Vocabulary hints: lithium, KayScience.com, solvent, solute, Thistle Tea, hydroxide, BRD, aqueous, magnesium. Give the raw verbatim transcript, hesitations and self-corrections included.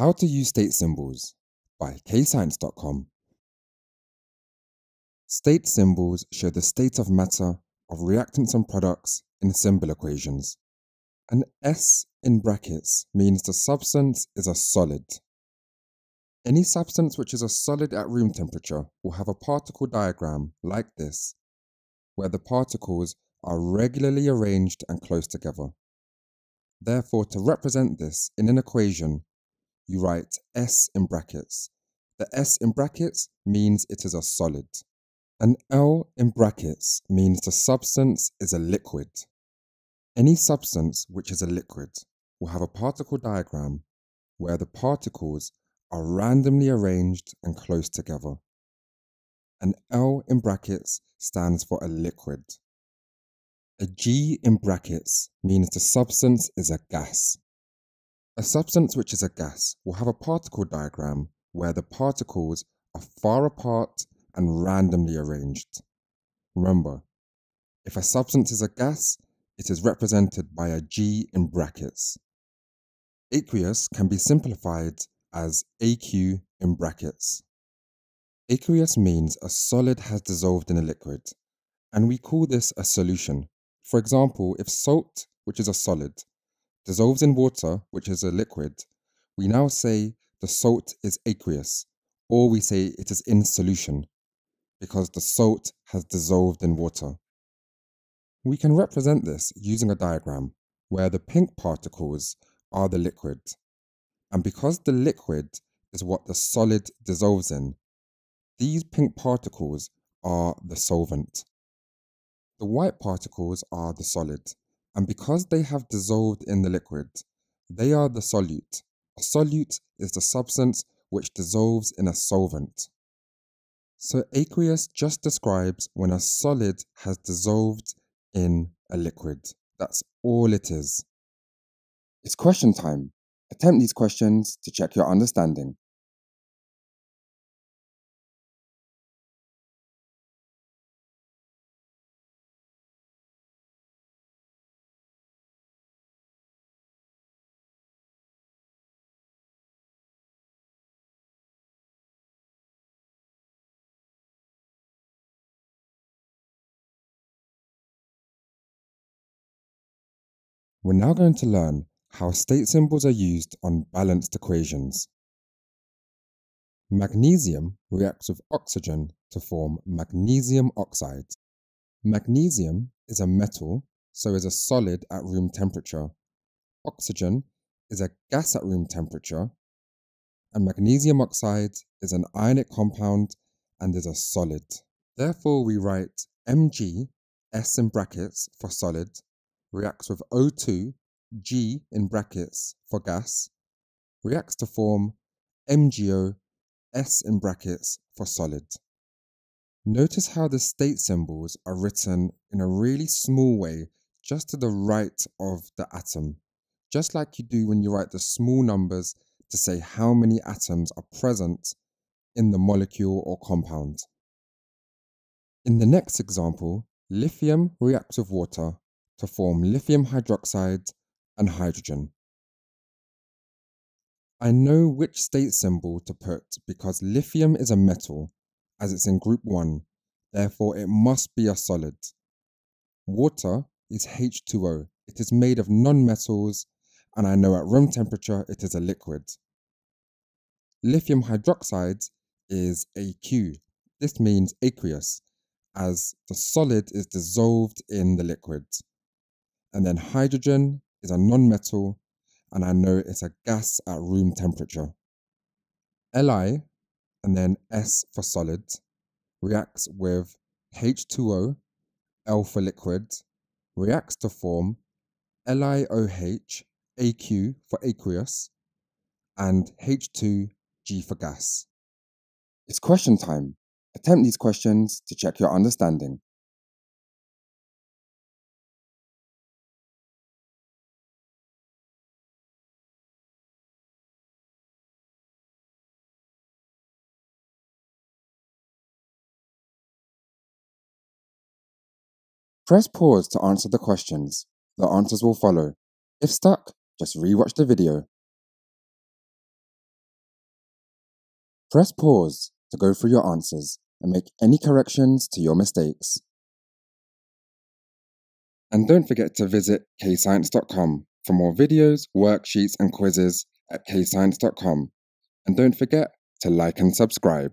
How to Use State Symbols by Kay Science dot com. State symbols show the state of matter of reactants and products in symbol equations. An S in brackets means the substance is a solid. Any substance which is a solid at room temperature will have a particle diagram like this, where the particles are regularly arranged and close together. Therefore, to represent this in an equation, you write S in brackets. The S in brackets means it is a solid. An L in brackets means the substance is a liquid. Any substance which is a liquid will have a particle diagram where the particles are randomly arranged and close together. An L in brackets stands for a liquid. A G in brackets means the substance is a gas. A substance which is a gas will have a particle diagram where the particles are far apart and randomly arranged. Remember, if a substance is a gas, it is represented by a G in brackets. Aqueous can be simplified as A Q in brackets. Aqueous means a solid has dissolved in a liquid, and we call this a solution. For example, if salt, which is a solid, dissolves in water, which is a liquid, we now say the salt is aqueous, or we say it is in solution, because the salt has dissolved in water. We can represent this using a diagram where the pink particles are the liquid, and because the liquid is what the solid dissolves in, these pink particles are the solvent. The white particles are the solid, and because they have dissolved in the liquid, they are the solute. A solute is the substance which dissolves in a solvent. So aqueous just describes when a solid has dissolved in a liquid. That's all it is. It's question time. Attempt these questions to check your understanding. We're now going to learn how state symbols are used on balanced equations. Magnesium reacts with oxygen to form magnesium oxide. Magnesium is a metal, so is a solid at room temperature. Oxygen is a gas at room temperature, and magnesium oxide is an ionic compound and is a solid. Therefore, we write Mg, S in brackets for solid, reacts with O two, G in brackets for gas, reacts to form MgO, S in brackets for solid. Notice how the state symbols are written in a really small way just to the right of the atom, just like you do when you write the small numbers to say how many atoms are present in the molecule or compound. In the next example, lithium reacts with water to form lithium hydroxide and hydrogen. I know which state symbol to put because lithium is a metal, as it's in group one, therefore it must be a solid. Water is H two O, it is made of non-metals, and I know at room temperature it is a liquid. Lithium hydroxide is A Q, this means aqueous, as the solid is dissolved in the liquid. And then hydrogen is a non-metal, and I know it's a gas at room temperature. Li, and then S for solid, reacts with H two O, L for liquid, reacts to form LiOH, A Q for aqueous, and H two G for gas. It's question time. Attempt these questions to check your understanding. Press pause to answer the questions. The answers will follow. If stuck, just rewatch the video. Press pause to go through your answers and make any corrections to your mistakes. And don't forget to visit Kay Science dot com for more videos, worksheets and quizzes at Kay Science dot com. And don't forget to like and subscribe.